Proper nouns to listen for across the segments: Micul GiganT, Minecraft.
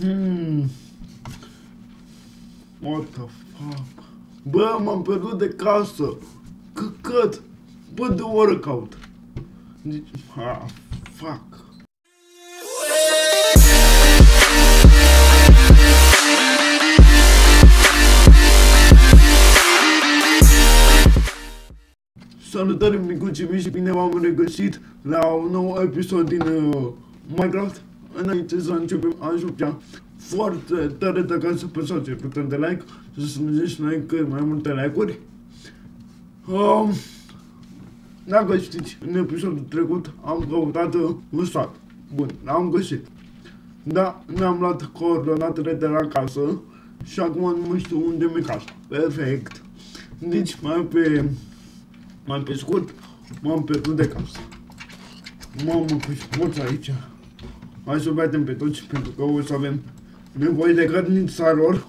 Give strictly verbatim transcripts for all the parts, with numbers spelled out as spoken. Hmm. What the fuck? Bă, m-am pierdut de casă. Căcat. Bă, de oră caut. Deci, ah, fuck. Salutare, Micul GiganT, și bine v-am regăsit la un nou episod din uh, Minecraft. Înainte să începem, aș vrea foarte tare dacă să apăsați butonul de like, să strângeți noi cât mai multe like-uri. Um, dacă știți, în episodul trecut am căutat un sat. Bun, l-am găsit. Da, ne-am luat coordonatele de la casă și acum nu știu unde mi-e casa. Perfect. Deci, mai pe... mai pe scurt, m-am pierdut de casă. Mamă, că scoți aici. Hai să batem pe toți, pentru că o să avem nevoie de cărnițaror.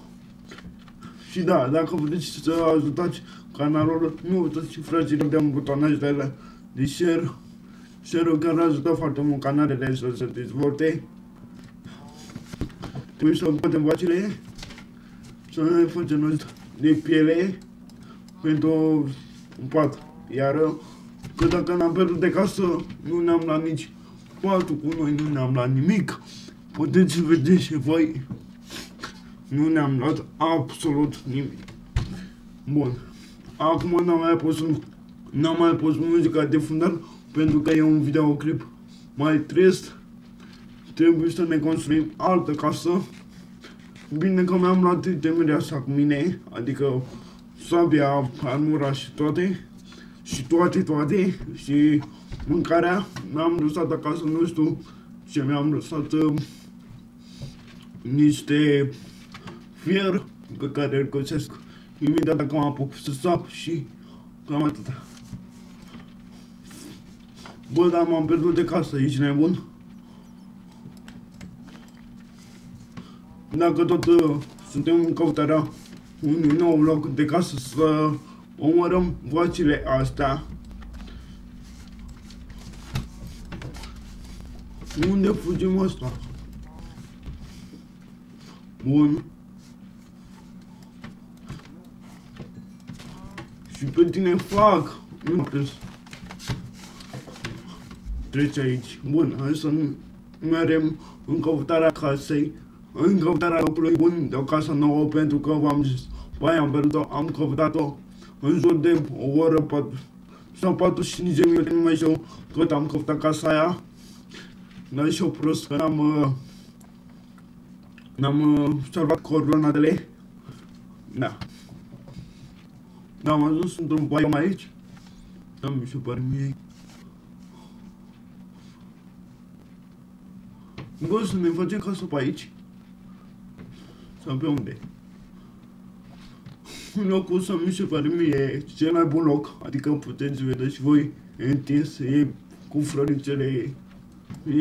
Și da, dacă vreți să ajutați canalul, nu uitați și fraților de un butonaj de, de share. Share-ul care ajută foarte mult canalele să se dezvolte. Trebuie să batem vacile, să ne facem noi de piele pentru un pat. Iar că dacă n-am pierdut de casă, nu ne-am luat nici patul cu noi, nu ne-am luat nimic. Puteți vedeți și voi, nu ne-am luat absolut nimic. Bun, acum n-am mai pus, n-am mai pus muzica de fundal, pentru că e un videoclip mai trist. Trebuie să ne construim altă casă. Bine că mi-am luat temerea asta cu mine, adică sabia, armura și toate. Și toate, toate, și mâncarea, mi-am lăsat acasă, nu știu ce, mi-am lăsat uh, niște fier pe care îl găsesc imediat dacă mă apuc să sap și cam atâta. Bă, dar m-am pierdut de casă, ești nebun? Dacă tot uh, suntem în căutarea unui nou loc de casă să... omorăm vocile astea. Unde fugim asta? Bun. Și pe tine fac. Nu prins. Treci aici. Bun, hai să mergem în căutarea casei. În căutarea locului bun de o casă nouă, pentru că v-am zis, băi, am pierdut-o, am căutat-o. În jur de o oră sau patruzeci și cinci de minute, nu mai știu cât am căutat casa aia. Dar și eu prost că n-am uh, n-am uh, salvat coordonatele. Da. N-am ajuns într-un baiom aici. Da, mi se pare mie. Bă, să ne facem casă pe aici. Sau pe unde? Locul să mi se pare mie cel mai bun loc, adică puteți vedeți și voi, e întins, e cu floricele,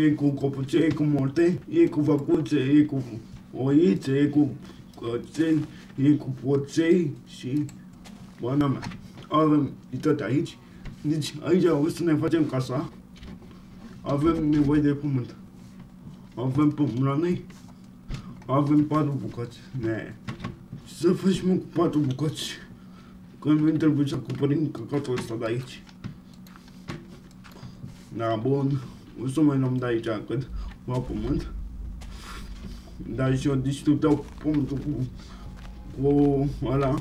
e cu copuce, e cu morte, e cu vacuțe, e cu oițe, e cu cățeni, e cu porței și bana mea. Avem toate aici, deci aici o să ne facem casa, avem nevoie de pământ, avem pământ, avem patru bucăți, ne. Să faci, mă, cu patru bucăți, că nu-i trebuie să acoperim căcatul ăsta de aici. Da, bun, o să mai luăm de aici, cât va pământ. Dar și eu distrugteau pământul cu, cu ăla,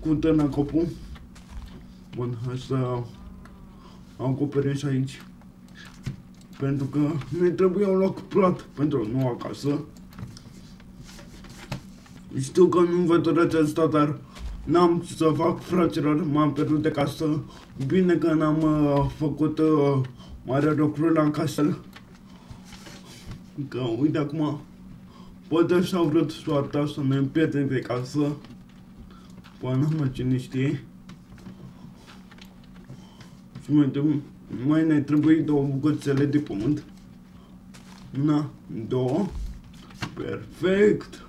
cu târna copul. Bun, hai să acoperim și aici. Pentru că ne trebuie un loc plat pentru noua casă. Știu că nu vă doreți asta, dar n-am ce să fac, fraților, m-am pierdut de casă. Bine că n-am uh, făcut uh, mare lucru la casă. Că uite acum, poate așa vrut soarta să ne pierdem de casă. Până mă, cine știe. Și mai, mai ne trebuie două bucățele de pământ. Na, două. Perfect.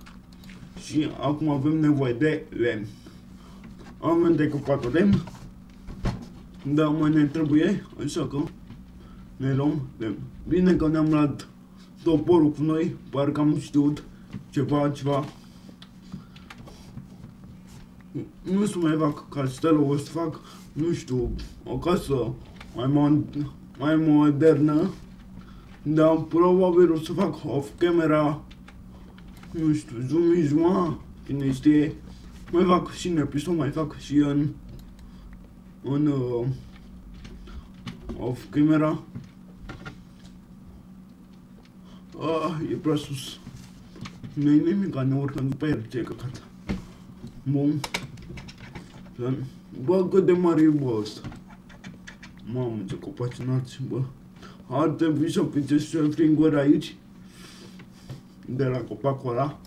Și acum avem nevoie de lemn. Am decupat lemn, dar mai ne trebuie, așa că ne luăm lemn. Bine că ne-am luat toporul cu noi, parcă am știut ceva, ceva. Nu să mai fac castelul, o să fac, nu știu, o casă mai, mo mai modernă. Dar probabil o să fac off-camera, nu știu, zoom-izma, cine știe. Mai fac și în episod, mai fac și în, în uh, off-camera. Ah, e prea sus. Nu-i nimic, ne urcăm după el, ce-i căcat. Bun. Bă, cât de mare e bă ăsta. Mamă, ce copaci înalți, bă. Ar trebui să prindeți și o fringură aici. De la copacul ăla.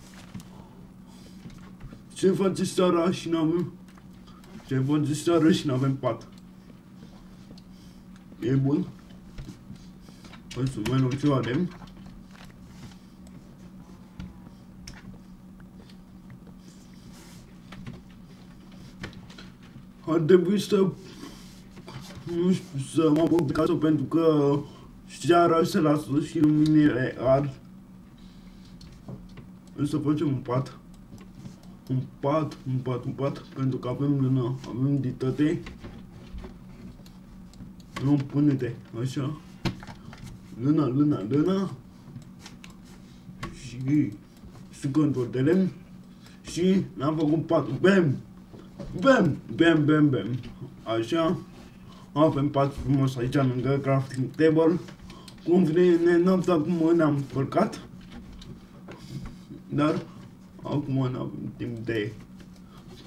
Ce face seara și n-avem? Ce face seara și n-avem pat? E bun. Păi să mai luăm ce avem. Ar trebui să, nu știu, să mă apuc de casă pentru că seara se lasă și luminile ar. Să facem un pat. Un pat, un pat, un pat, pentru că avem lână, avem ditate. Nu, pune-te, așa. Lână, lână, lână. Și sucânturi de lemn. Și n-am făcut patul, bam! Bam, bam, bam, bam. Așa. Avem pat frumos aici lângă crafting table. Cum vine, n-am dat cu mâna, am încărcat. Dar acum n-avem timp de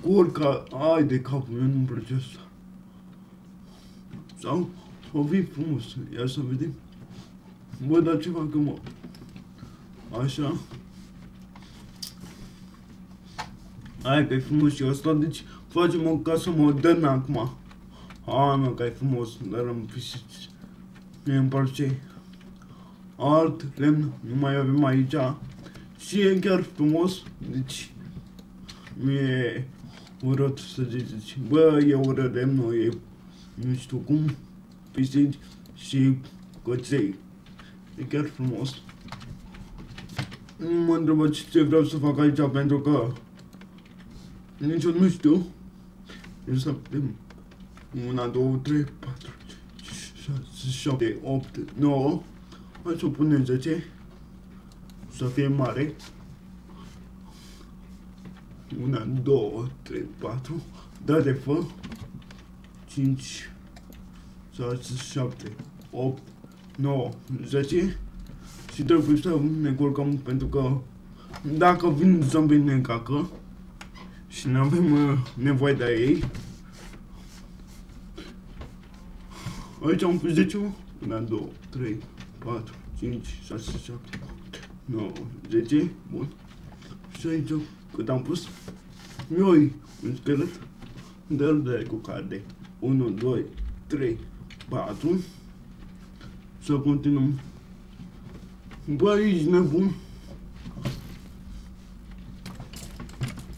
curca. Ai de capul meu, nu-mi place asta. Sau o fi frumos. Ia să vedem. Bă, dar ce fac, mă? Așa. Hai că e frumos și asta, deci facem o casă modernă acum. Hai mă, că e frumos, dar am pisici. Ne împarce. Alt lemn nu mai avem aici. Și e chiar frumos, deci nu e urât să ziceți. Bă, e urât lemnul, e nu știu cum, pisici și căței. E chiar frumos. Nu mă întrebați ce vreau să fac aici pentru că nici eu nu știu. Deci să vedem. unu, doi, trei, patru, cinci, șase, șapte, opt, nouă. Hai să punem zece. Să fie mare. unu, doi, trei, patru. Da de fă. cinci, șase, șapte, opt, nouă, zece. Și trebuie să ne culcăm pentru că dacă vin zombii ne încacă. Și nu avem uh, nevoie de ei. Aici am pus zece. unu, doi, trei, patru, cinci, șase, șapte, opt, nouă, zece. Bun. Și aici cât am pus? Ioi, un schelet. Dar de cu carde. unu, doi, trei, patru. Să continuăm. Băi, ești nebun.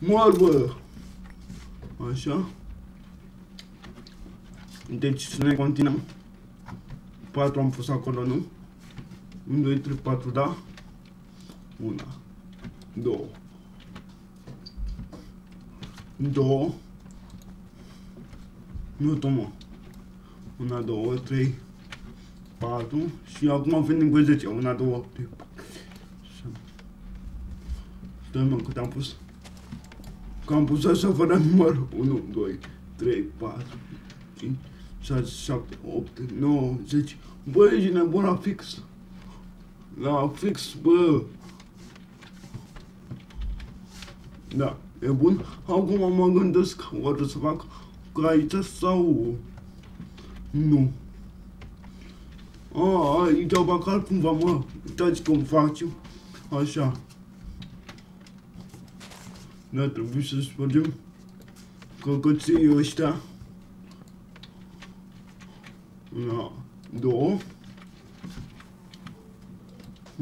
Mor, bă! Așa. Deci să ne continuăm. patru am pus acolo, nu? unu, doi, trei, patru, da? unu, doi, doi. Nu, tomă. unu, doi, trei, patru. Și acum venim cu zece. unu, doi, trei, patru. Stai, mă, cât am pus? Că am pus așa fără număr. unu, doi, trei, patru, cinci, șase, șapte, opt, nouă, zece. Bă, ești nebun la fix. La fix, bă. Da, e bun. Acum mă gândesc oare să fac ca aici sau nu. A, aici fac altcumva, mă. Uitați cum fac eu. Așa. Da, trebuie să spăgem căcății ăștia. Una, două.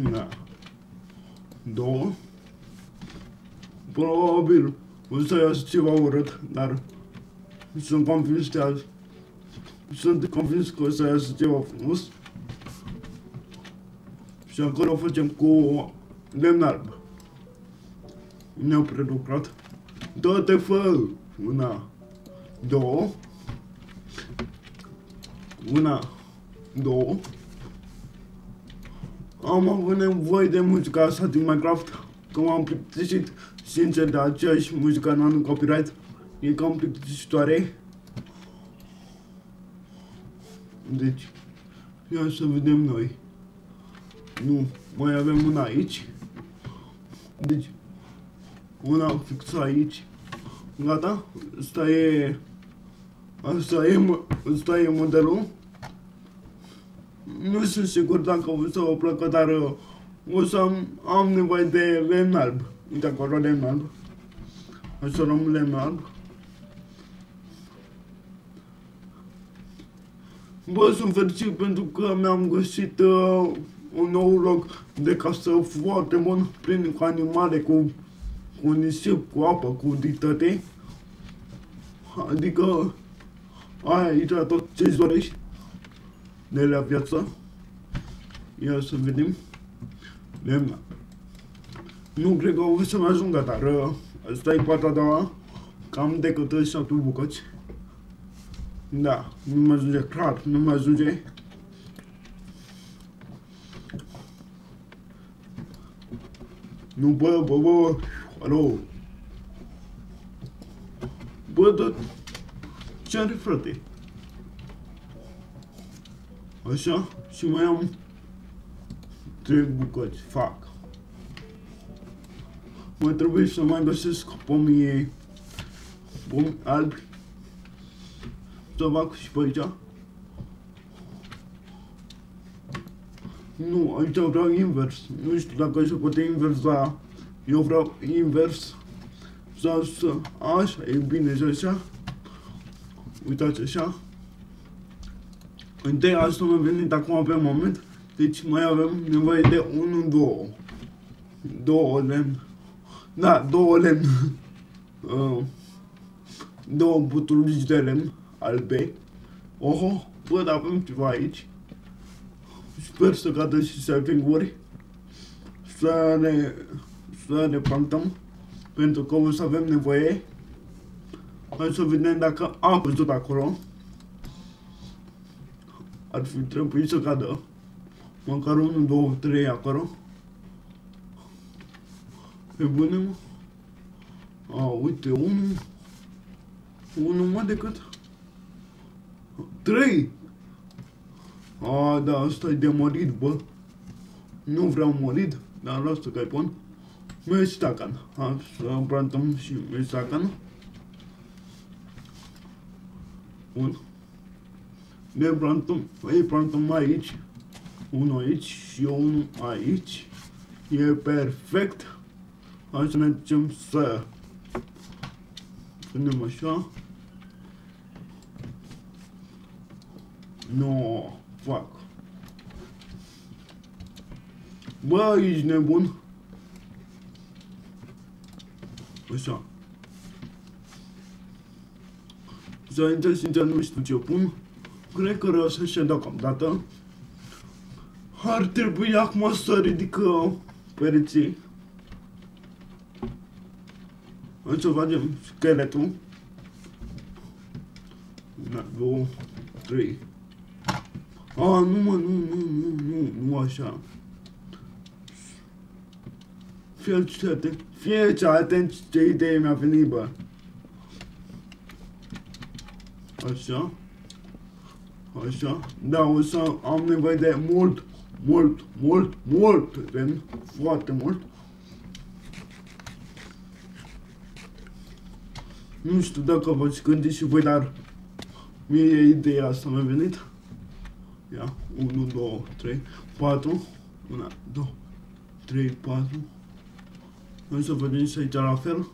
Una, două. Probabil o să iasă ceva urât, dar sunt convins că sunt convins că o să iasă ceva frumos. Și acolo o facem cu lemn alb. ne-au prelucrat. Dă-te, fă! Una, două. Una, două. Am avut nevoie de muzica asta din Minecraft, că m-am plictisit, sincer, de aceeași muzică în anul copyright. E cam plictisitoare. Deci, ia să vedem noi. Nu, mai avem una aici. Deci, una fix aici. Gata? Asta e... Asta e, asta e modelul. Nu sunt sigur dacă o să vă placă, dar o să am, am nevoie de lemn alb. Uite acolo, lemn alb. O să luăm lemn alb. Bă, sunt fericit pentru că mi-am găsit uh, un nou loc de casă foarte bun, plin cu animale, cu, cu nisip, cu apă, cu dictate. Adică, ai aici tot ce-ți dorești de la viață. Ia să vedem. Lemn. Nu cred că o să mă ajungă, dar uh, asta e partea a doua, cam de către șapte bucăți. Da, nu mă ajunge, clar, nu mă ajunge. Nu, bă, bă, bă, alo. Bă, dar ce are, frate? Așa, și mai am trei bucăți, fac. Mai trebuie să mai găsesc pomii, pomii albi. Să fac și pe aici. Nu, aici vreau invers. Nu știu dacă se poate inversa. Eu vreau invers. Sau să... Așa, e bine, și așa. Uitați, așa. Întâi asta m-a venit acum pe moment. Deci mai avem nevoie de unul, două. Două lemn. Da, două lemn. uh, două butulici de lemn. Albe. Oho, bă, dar avem ceva aici. Sper să cadă și sapinguri. Să ne... Să ne plantăm. Pentru că o să avem nevoie. Hai să vedem dacă am căzut acolo. Ar fi trebuit să cadă. Măcar unu, doi, trei acolo. Pe bune, mă. A, uite, unu. unu, mă, decât... trei! A, da, asta e de morid, bă. Nu vreau morid, dar lasă că-i pun. Mestacan. Hai să plantăm și mestacan. Bun. Ne plantăm, îi plantăm aici. Unul aici și unul aici. E perfect. Hai să ne ducem să... punem așa. No, fac. Bă, ești nebun. Așa. Să intre, sincer, nu știu ce pun. Cred că rău să știu deocamdată. Ar trebui acum să ridică pereții. Hai să facem scheletul. Una, două, trei. A, nu mă, nu, nu, nu, nu, nu așa. Fieți atenți, fieți atenți ce idee mi-a venit, bă. Așa. Așa. Da, o să am nevoie de mult, mult, mult, mult lemn. Foarte mult. Nu știu dacă v-ați gândit și voi, dar mie ideea asta mi-a venit. Ia, unu, doi, trei, patru. Una, două, trei, patru. Hai să vedem și aici la fel.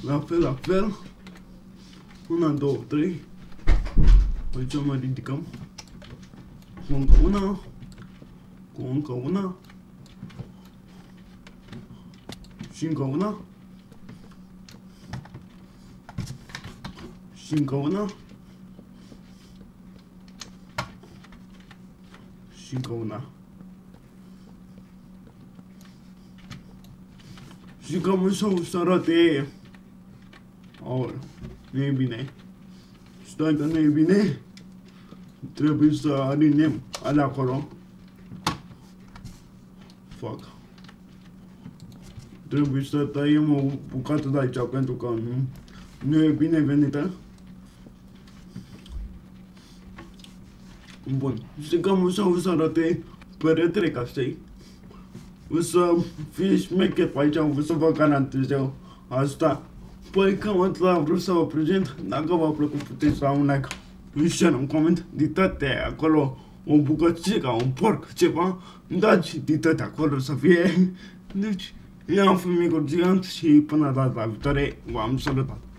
La fel, la fel. Una, două, trei. Aici mai ridicăm. Cu încă una. Cu încă una. Și încă una. Și încă una. Și încă una. Și cam așa o să arate. Aoleu, nu e bine. Stai că nu e bine. Trebuie să arinem alea acolo. Fac. Trebuie să tăiem o bucată de aici, pentru că nu, nu e bine venită. Bun, și cam așa o să arate peretele casei. O să fie șmecher pe aici, o să vă garantez eu asta. Păi cam atât am vrut să vă prezint. Dacă v-a plăcut, puteți să dau un like, un share, un coment, ditate acolo, o bucățică, un porc, ceva. Dați ditate acolo să fie. Deci, eu am fost Micul GiganT și până data viitoare v-am salutat.